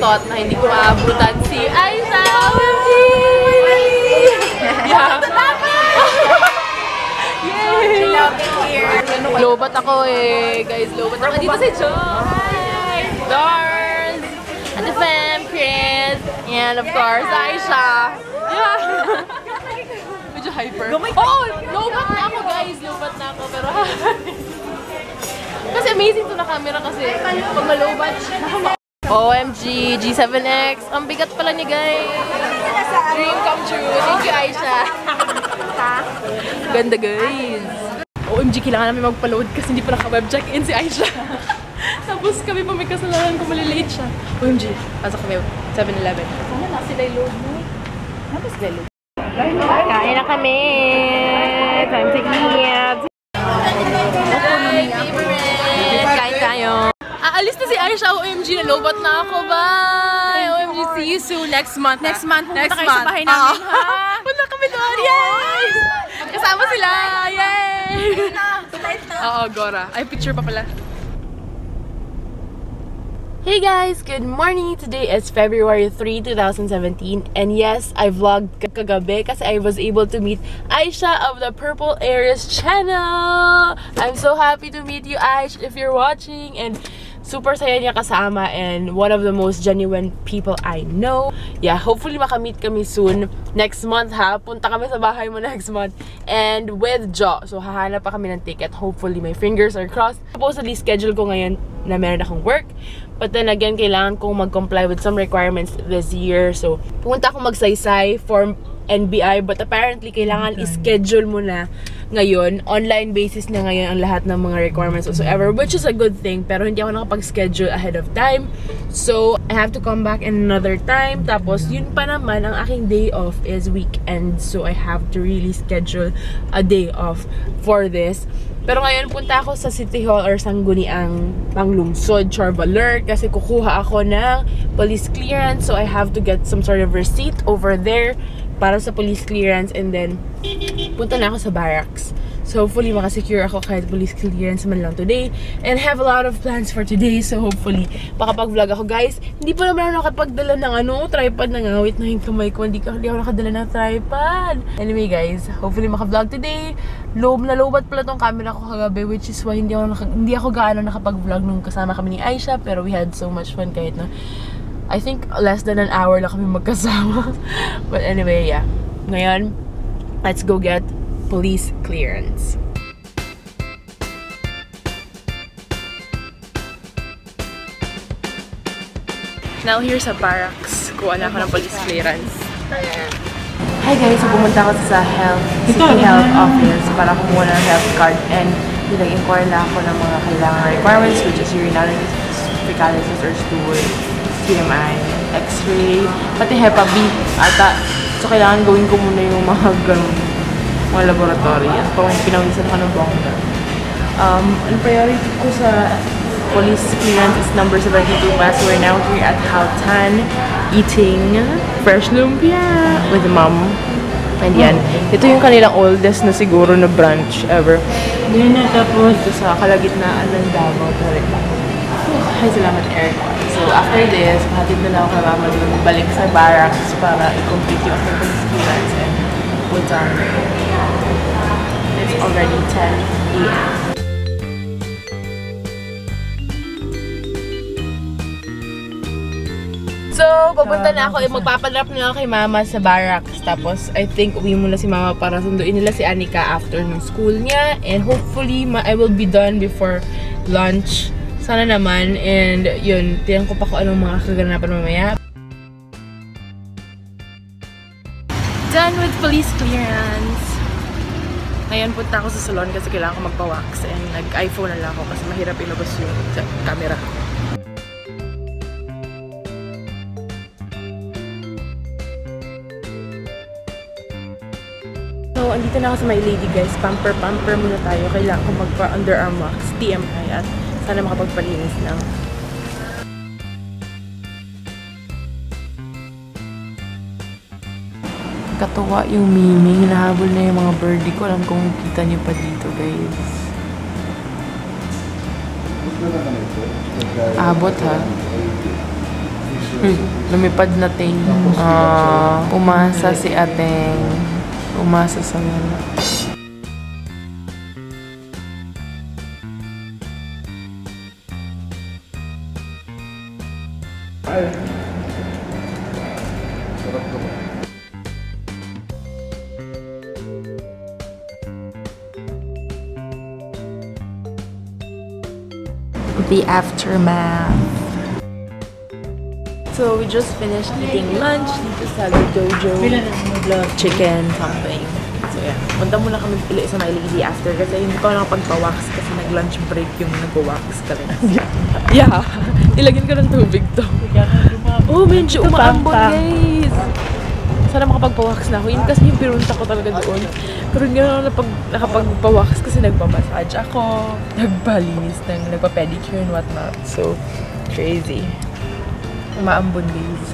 thought na hindi ko maabutan si Isha! OMG! Yeah! Yay! Lobat ako eh, guys. Lobat ako. Dito si Jo! Hi! Darz! At the fam, Chris! And of course, Isha! Yeah! Medyo hyper. Oh! Lobat na ako, guys! Lobat na ako, pero kasi amazing to na camera kasi pag malobat siya. OMG! G7X! Ang bigat pala niya, guys! Dream come true! Thank you, Isha! Ganda, guys! OMG! Kailangan namin magpa-load kasi hindi pa naka-webcheck-in si Isha. Tapos kami pa may kasalanan kung malilate siya. OMG! Pasok kami. 7-Eleven. Sana na sila i-load mo. Ano sila i-load? Kain na kami! Time to eat! Hi! Favorite! Kain tayo! Aalis na si Isha! OMG! Nalobat na ako! Bye! OMG! See you soon! Next month! Next month! Punta kayo sa bahay namin! Punta kami doon! Yay! Kasama sila! Yay! Oo! Gora! Ay! Picture pa pala! Hey guys! Good morning! Today is February 3, 2017 and yes, I vlogged kagabi kasi I was able to meet Isha of the Purple Aries channel! I'm so happy to meet you, Ish, if you're watching, and super saya niya kasama and one of the most genuine people I know. Yeah, hopefully makamit kami soon next month ha! Punta kami sa bahay mo next month and with Jo. So hahanap pa kami ng ticket. Hopefully, my fingers are crossed. Supposedly, schedule ko ngayon na meron akong work. But then again, kailangan kong mag-comply with some requirements this year. So, pumunta akong magsaysay for NBI. But apparently, kailangan i-schedule mo na ngayon. Online basis na ngayon ang lahat ng mga requirements whatsoever. Which is a good thing. Pero hindi ako nakapag-schedule ahead of time. So, I have to come back in another time. Tapos, yun pa naman, ang aking day off is weekend. So, I have to really schedule a day off for this. Pero ngayon, punta ako sa City Hall or Sangguniang Panglungsod, Chorvalur, kasi kukuha ako ng police clearance. So, I have to get some sort of receipt over there para sa police clearance. And then, punta na ako sa barracks. So, hopefully, makasecure ako kahit police clearance man lang today. And have a lot of plans for today. So, hopefully, makapag-vlog ako, guys. Hindi pa naman ako nakapagdala ng tripod. Nangawit na yung kamay ko. Hindi ako nakadala ng tripod. Anyway, guys, hopefully, maka-vlog today. Lob na lobat pala tong camera ko kagabi, which is why hindi ako gaano nakapag-vlog nung kasama kami ni Isha, pero we had so much fun kahit na I think less than an hour lang kami magkasama. But anyway, yeah. Ngayon, let's go get police clearance. Now here's a barracks. Kuha na ako ng police clearance. Hi guys! So, pumunta ako sa City Health Office para kumuha ng health card and nag-inquire na ako ng mga kailangan requirements which is urinalysis, fecalysis or stool, CMI, X-ray, pati HEPA B ata. So, kailangan gawin ko muna yung mga ganun, mga laboratory at parang pinawisan ako ng bongga. Ang priority ko sa police clearance is number 72 pass. We're now here at Haltan eating fresh lumpia with mom. And yan, ito yung kanilang oldest na siguro na branch ever. Diyan na tapos sa kalagitnaan ng Davao talaga. Ay, salamat Eric. So after this, hatid na lang ako kay mama doon, balik sa barracks para i-complete yung police clearance and we're done. It's already 10 AM. So, pupunta na ako. Magpapadrop na ako kay mama sa barracks. Tapos, I think uwi muna si mama para sunduin nila si Anika after ng school niya. And hopefully, I will be done before lunch. Sana naman. And yun, tingnan ko pa kung anong mga kaganapan mamaya. Done with police clearance. Ngayon, punta ako sa salon kasi kailangan ko magpa-wax. And nag-iPhone na lang ako kasi mahirap ilabas yung camera. So, andito na ako sa MyLady guys. Pamper muna tayo. Kailangan ko magpa-underarm wax, TMI, at sana makapagpalinis lang. Katuwa yung Miming. Nahabol na yung mga birdie ko. Alam kung kita niyo pa dito guys. Abot ha. Lumipad natin. Umasa si ating umasa sa nila. The aftermath. So we just finished eating lunch dito sa Dojo Love Chicken something. So yeah, punta muna kami pili sa MyLady after kasi hindi ko nakapagpa-wax kasi nag-lunch break yung nag-wax kami. Yeah, nilagyan ko ng tubig to. Oh, medyo umaambon guys. Sana makapagpa-wax na ako. Yun kasi yung pirunta ko talaga doon. Karoon nga na nakapagpa-wax kasi nagpa-massage ako. Nagbalinis ng nagpa-pedicure and whatnot. So, crazy. Umaambon guys.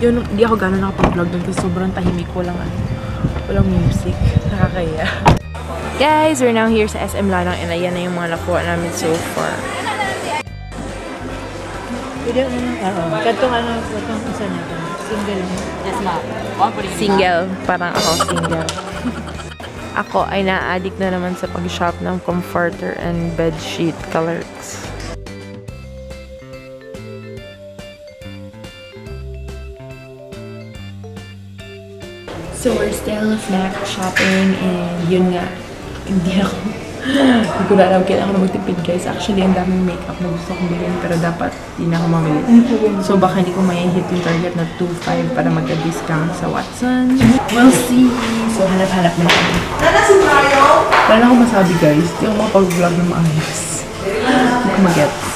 Yun, hindi ako gano'n nakapag-vlog doon kasi sobrang tahimik. Walang music. Nakakaya. Guys, we're now here sa SM Lanang and ayan na yung mga nakuha namin so far. Pwede ano? Katong ano? Katong isa natin. Single. Yes, ma'am. Single. Parang ako single. Ako ay na-addict na naman sa pag-shop ng comforter and bedsheet colors. So we're still snack shopping and yun nga. Hindi ko na alam, kailangan ko magtipid guys. Actually, ang daming makeup na gusto kong bilhin pero dapat hindi na ako mamili. So baka hindi ko may hit yung target na 2.5 para magka-discount sa Watson. We'll see! So hanap-hanap na kami. Wala na akong masabi guys. Hindi ako makapag-vlog na maayos. Hindi ko magets.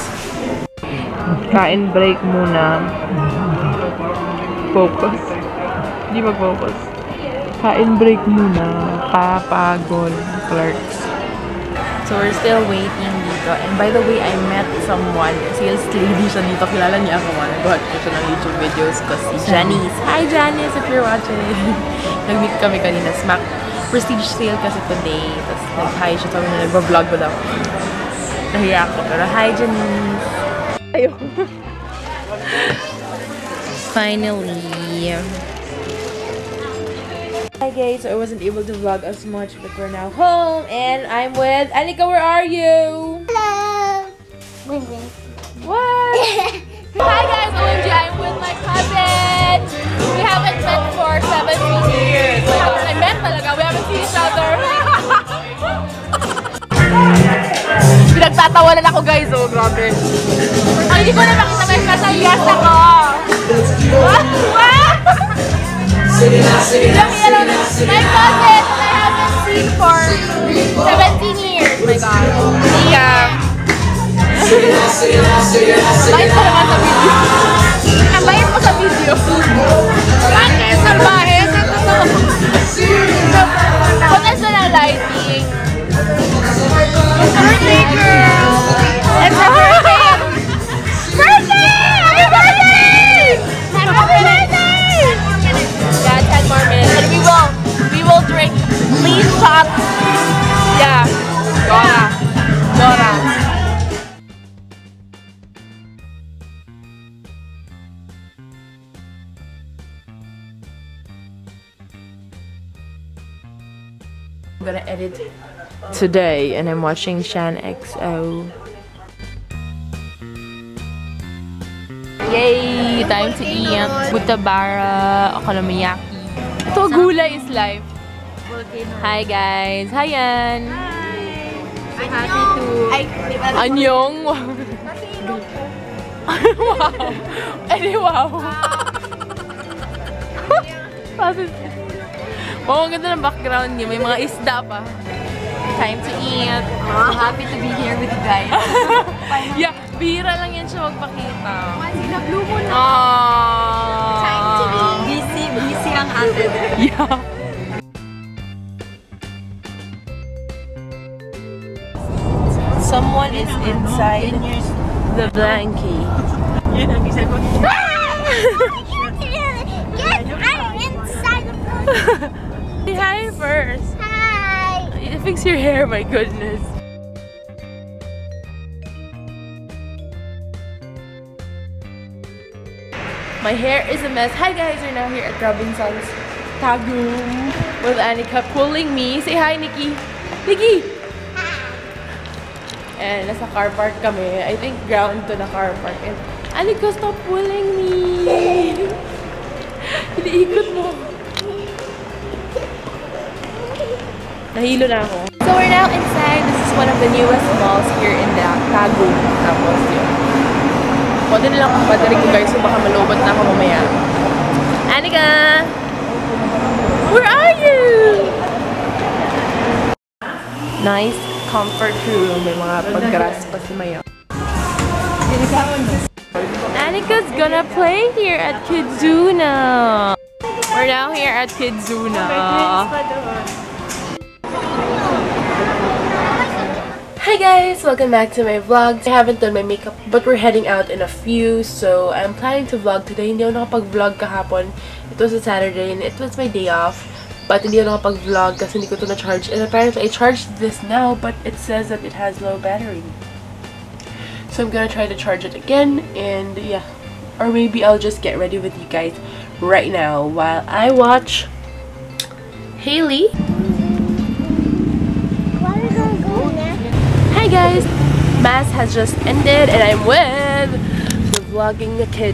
Kain break muna. Focus. Hindi mag-focus. Kain break muna. Papagol. Clerks. So we're still waiting dito. And by the way, I met someone. Sales lady siya dito. Kilala niya ako. Nag-hot ko siya ng YouTube videos ko si Janice. Hi Janice, if you're watching. Nag-meet kami kanina. Smack prestige sale kasi today. Tapos nag-hi siya. Sabi niya, nag-vlog ko daw. Nahiya ako. Pero hi Janice. Ayun. Finally. Hi guys, so I wasn't able to vlog as much, but we're now home and I'm with Anika. Where are you? Hello. Wing wing. What? Hi guys, OMG, I'm with my cousin. We haven't met for 7 years. I met talaga. We haven't seen each other. Pinagtatawanan ako guys, oh grabe. Ay, hindi ko na makita guys, nasa yes ako. My cousin, I haven't seen for 17 years. Oh my god. Yeah. Ang bait mo sa video. Bakit? Salbahe? Punas na ng lighting. It's a birthday girl. It's a birthday. Birthday! Happy birthday! Happy birthday! Yeah, 10 more minutes. And we will drink lean shots. Yeah. Gora. I'm gonna edit today and I'm watching Shan XO. Yay! Time to eat. Butabara, Okonomiyaki. Ito, gulay is life. Hi guys! Hi Ann! Hi! So happy to... Anyong! Wow! Any wow! Wow, ang ganda ng background niya. May mga isda pa. Time to eat. So happy to be here with you guys. Yeah! Bihira lang yan siya magpakita. Sila blue mo na. Time to be busy. Busy ang ate. Yeah. Someone is inside the blankie. Yan ang isa ko. Yes, I'm inside the blankie. Say hi first. Hi. Fix your hair, my goodness. My hair is a mess. Hi guys, we're now here at Robinson's Tagu with Anika pulling me. Say hi, Nikki. Nikki! And nasa car park kami. I think ground to the car park. And Anika, stop pulling me! Hiniikot mo. Nahilo na ako. So we're now inside. This is one of the newest malls here in the Tagum. Tapos yun. Pwede nilang kapatari ko guys, so baka malobot na ako mamaya. Anika! Where are you? Nice comfort room. May mga pagkaras pa si Maya. Anika's gonna play here at Kidzuna. We're now here at Kidzuna. Hi guys! Welcome back to my vlog. I haven't done my makeup but we're heading out in a few, so I'm planning to vlog today. Hindi ako nakapag-vlog kahapon. It was a Saturday and it was my day off. But hindi ako nakapag-vlog kasi hindi ko ito na-charge. And apparently I charged this now but it says that it has low battery. So I'm gonna try to charge it again and yeah. Or maybe I'll just get ready with you guys right now while I watch Haley. Hi guys! Mass has just ended and I'm with the vlogging kid.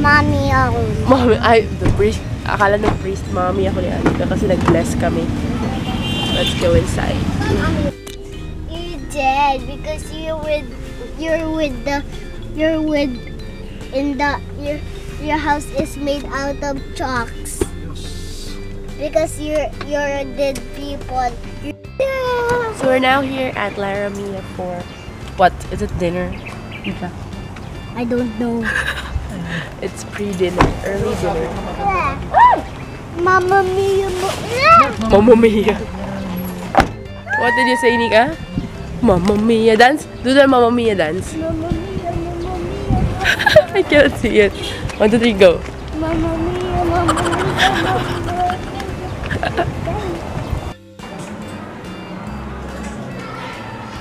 Mommy always. Mommy, the priest. Akala ng priest mommy ako ni Anika kasi nag-bless kami. Let's go inside. You're dead because your house is made out of chalks. Because you're dead people. So we're now here at Laramia for, what is it, dinner? I don't know. It's pre-dinner, early dinner. Yeah. Mamma Mia! Yeah. Mamma Mia! What did you say, Nika? Mamma Mia dance? Do the Mamma Mia dance. Mamma Mia, Mamma Mia. I can't see it. 1, 2, 3, go. Mamma Mia, Mamma Mia, Mamma Mia.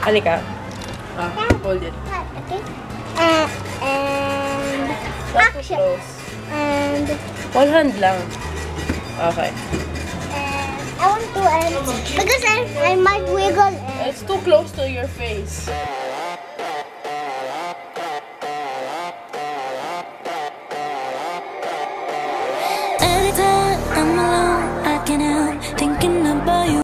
Anika, hold it. Okay. And not too close. And one hand lang. Okay. And I want to end because I might wiggle. It's too close to your face.